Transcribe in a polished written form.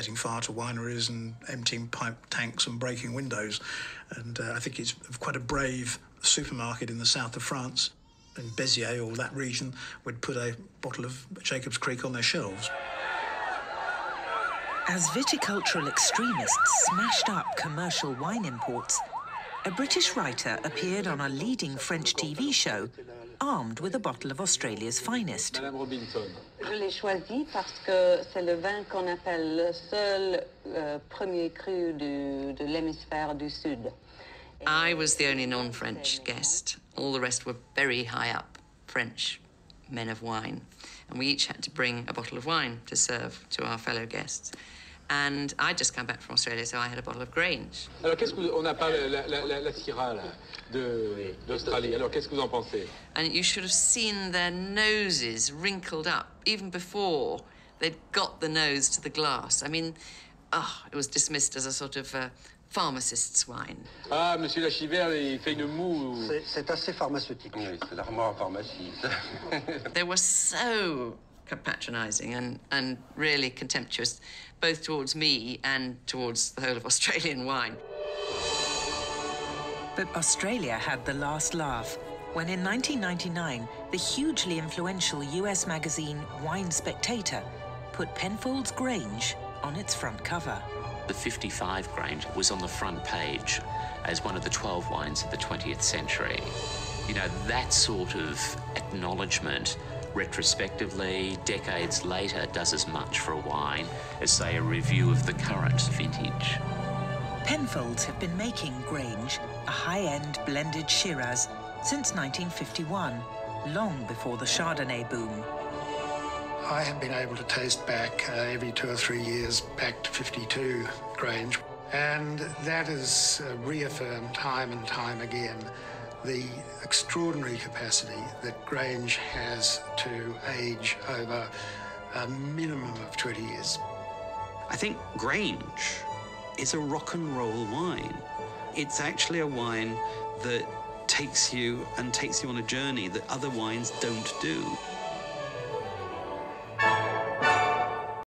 setting fire to wineries and emptying pipe tanks and breaking windows. And I think it's quite a brave supermarket in the south of France, in Béziers or that region, would put a bottle of Jacob's Creek on their shelves. As viticultural extremists smashed up commercial wine imports, a British writer appeared on a leading French TV show armed with a bottle of Australia's finest. I was the only non-French guest. All the rest were very high up French men of wine. And we each had to bring a bottle of wine to serve to our fellow guests. And I'd just come back from Australia, so I had a bottle of Grange. And you should have seen their noses wrinkled up, even before they'd got the nose to the glass. I mean, it was dismissed as a sort of pharmacist's wine. Ah, Monsieur Lachivert, il fait une moue. C'est assez pharmaceutique. Oui, c'est l'armoire pharmaciste. They were so patronising and really contemptuous, both towards me and towards the whole of Australian wine. But Australia had the last laugh when, in 1999, the hugely influential US magazine Wine Spectator put Penfold's Grange on its front cover. The 55 Grange was on the front page as one of the 12 wines of the 20th century. You know, that sort of acknowledgement retrospectively, decades later, does as much for a wine as, say, a review of the current vintage. Penfolds have been making Grange, a high-end blended Shiraz, since 1951, long before the Chardonnay boom. I have been able to taste back every 2 or 3 years back to 52 Grange, and that has reaffirmed time and time again the extraordinary capacity that Grange has to age over a minimum of 20 years. I think Grange is a rock and roll wine. It's actually a wine that takes you on a journey that other wines don't do.